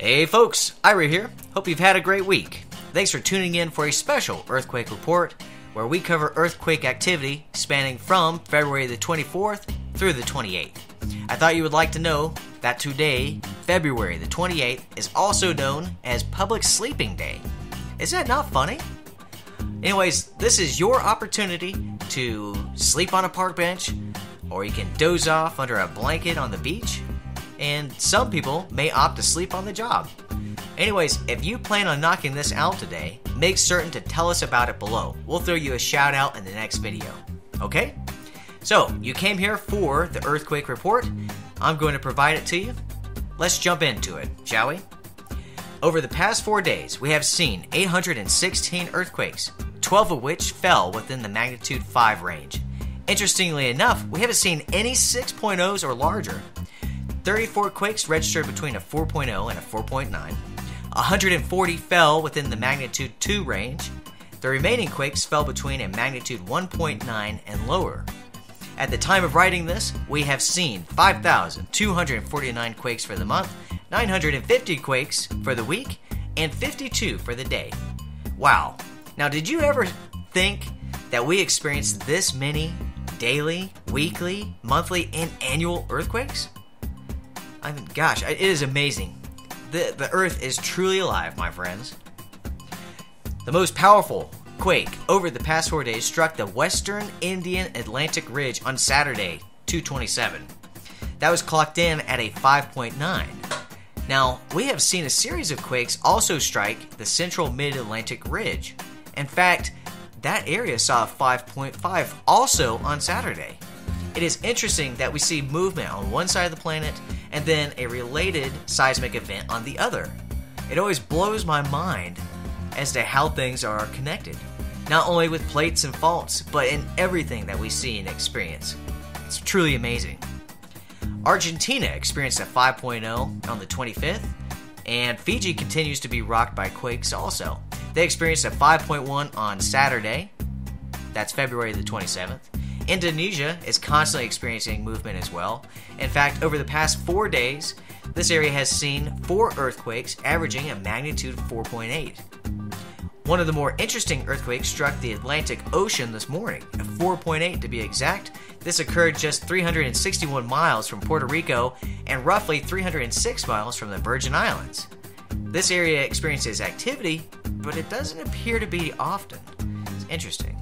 Hey folks, Ira here. Hope you've had a great week. Thanks for tuning in for a special earthquake report where we cover earthquake activity spanning from February the 24th through the 28th. I thought you would like to know that today, February the 28th, is also known as Public Sleeping Day. Is that not funny? Anyways, this is your opportunity to sleep on a park bench, or you can doze off under a blanket on the beach. And some people may opt to sleep on the job. Anyways, if you plan on knocking this out today, make certain to tell us about it below. We'll throw you a shout out in the next video, okay? So, you came here for the earthquake report. I'm going to provide it to you. Let's jump into it, shall we? Over the past 4 days, we have seen 816 earthquakes, 12 of which fell within the magnitude 5 range. Interestingly enough, we haven't seen any 6.0s or larger. 34 quakes registered between a 4.0 and a 4.9. 140 fell within the magnitude 2 range. The remaining quakes fell between a magnitude 1.9 and lower. At the time of writing this, we have seen 5,249 quakes for the month, 950 quakes for the week, and 52 for the day. Wow. Now, did you ever think that we experienced this many daily, weekly, monthly, and annual earthquakes? I mean, gosh, it is amazing. The earth is truly alive, my friends. The most powerful quake over the past 4 days struck the Western Indian Atlantic Ridge on Saturday, 2/27. That was clocked in at a 5.9. Now, we have seen a series of quakes also strike the Central Mid-Atlantic Ridge. In fact, that area saw a 5.5 also on Saturday. It is interesting that we see movement on one side of the planet and then a related seismic event on the other. It always blows my mind as to how things are connected, not only with plates and faults, but in everything that we see and experience. It's truly amazing. Argentina experienced a 5.0 on the 25th, and Fiji continues to be rocked by quakes also. They experienced a 5.1 on Saturday, that's February the 27th. Indonesia is constantly experiencing movement as well. In fact, over the past 4 days, this area has seen 4 earthquakes averaging a magnitude 4.8. One of the more interesting earthquakes struck the Atlantic Ocean this morning, a 4.8 to be exact. This occurred just 361 miles from Puerto Rico and roughly 306 miles from the Virgin Islands. This area experiences activity, but it doesn't appear to be often. It's interesting.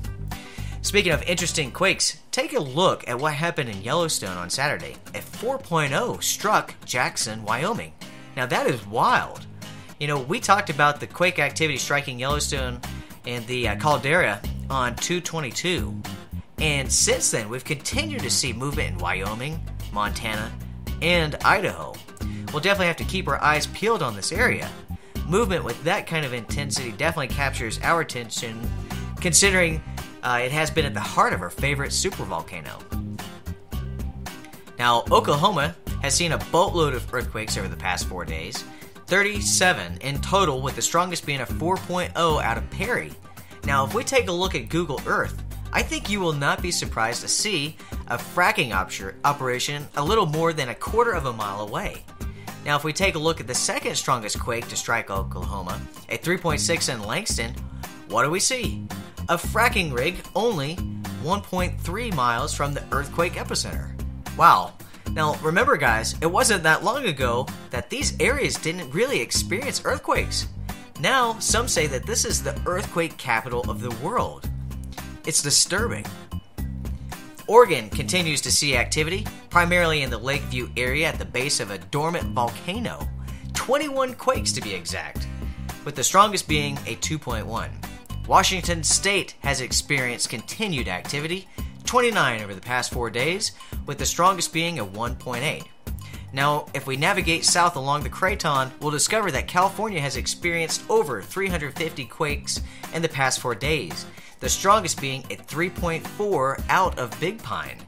Speaking of interesting quakes, take a look at what happened in Yellowstone on Saturday. A 4.0 struck Jackson, Wyoming. Now that is wild. You know, we talked about the quake activity striking Yellowstone and the caldera on 2/22. And since then, we've continued to see movement in Wyoming, Montana, and Idaho. We'll definitely have to keep our eyes peeled on this area. Movement with that kind of intensity definitely captures our attention, considering it has been at the heart of our favorite supervolcano. Now, Oklahoma has seen a boatload of earthquakes over the past 4 days, 37 in total, with the strongest being a 4.0 out of Perry. Now, if we take a look at Google Earth, I think you will not be surprised to see a fracking operation a little more than a quarter of a mile away. Now, if we take a look at the second strongest quake to strike Oklahoma, a 3.6 in Langston, what do we see? A fracking rig only 1.3 miles from the earthquake epicenter. Wow. Now remember guys, it wasn't that long ago that these areas didn't really experience earthquakes. Now some say that this is the earthquake capital of the world. It's disturbing. Oregon continues to see activity, primarily in the Lakeview area at the base of a dormant volcano. 21 quakes to be exact, with the strongest being a 2.1. Washington State has experienced continued activity, 29 over the past 4 days, with the strongest being a 1.8. Now, if we navigate south along the Craton, we'll discover that California has experienced over 350 quakes in the past 4 days, the strongest being a 3.4 out of Big Pine.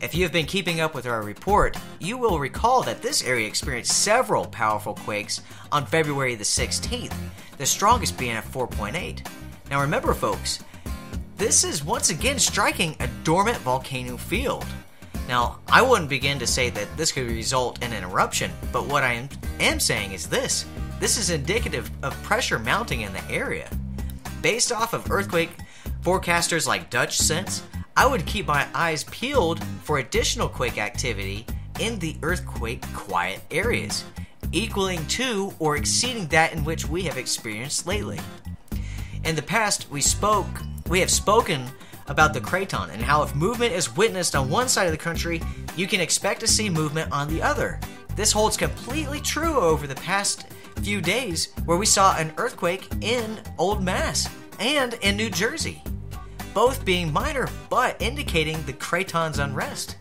If you have been keeping up with our report, you will recall that this area experienced several powerful quakes on February the 16th, the strongest being a 4.8. Now remember folks, this is once again striking a dormant volcano field. Now I wouldn't begin to say that this could result in an eruption, but what I am am saying is this. This is indicative of pressure mounting in the area. Based off of earthquake forecasters like Dutch Sense, I would keep my eyes peeled for additional quake activity in the earthquake quiet areas, equaling to or exceeding that in which we have experienced lately. In the past, we have spoken about the Craton and how if movement is witnessed on one side of the country, you can expect to see movement on the other. This holds completely true over the past few days where we saw an earthquake in Old Mass and in New Jersey, both being minor but indicating the Craton's unrest.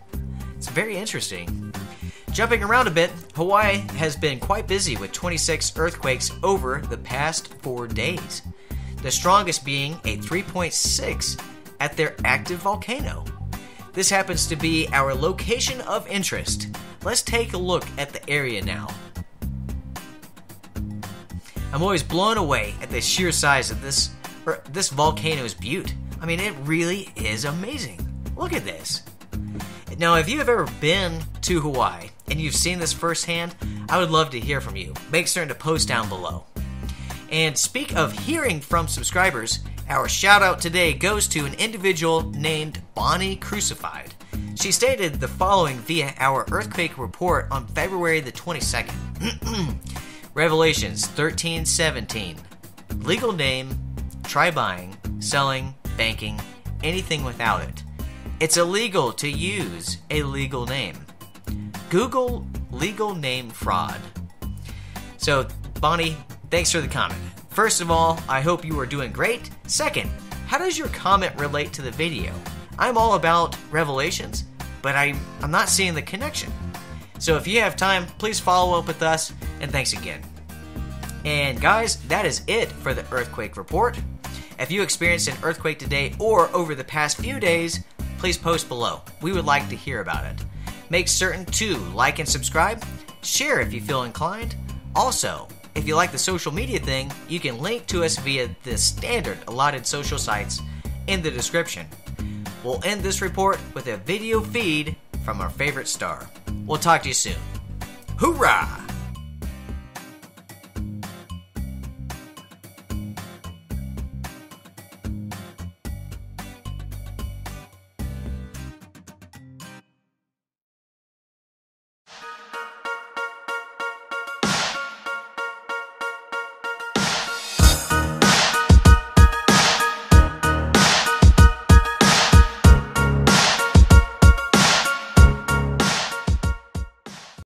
It's very interesting. Jumping around a bit, Hawaii has been quite busy with 26 earthquakes over the past 4 days, the strongest being a 3.6 at their active volcano. This happens to be our location of interest. Let's take a look at the area now. I'm always blown away at the sheer size of this volcano's butte. I mean, it really is amazing. Look at this. Now, if you have ever been to Hawaii and you've seen this firsthand, I would love to hear from you. Make certain to post down below. And speak of hearing from subscribers, our shout out today goes to an individual named Bonnie Crucified. She stated the following via our earthquake report on February the 22nd. Revelations 13:17. Legal name, try buying, selling, banking, anything without it. It's illegal to use a legal name. Google legal name fraud. So, Bonnie, thanks for the comment. First of all, I hope you are doing great. Second, how does your comment relate to the video? I'm all about Revelations, but I'm not seeing the connection. So if you have time, please follow up with us, and thanks again. And guys, that is it for the earthquake report. If you experienced an earthquake today or over the past few days, please post below. We would like to hear about it. Make certain to like and subscribe, share if you feel inclined. Also, if you like the social media thing, you can link to us via the standard allotted social sites in the description. We'll end this report with a video feed from our favorite star. We'll talk to you soon. Hoorah!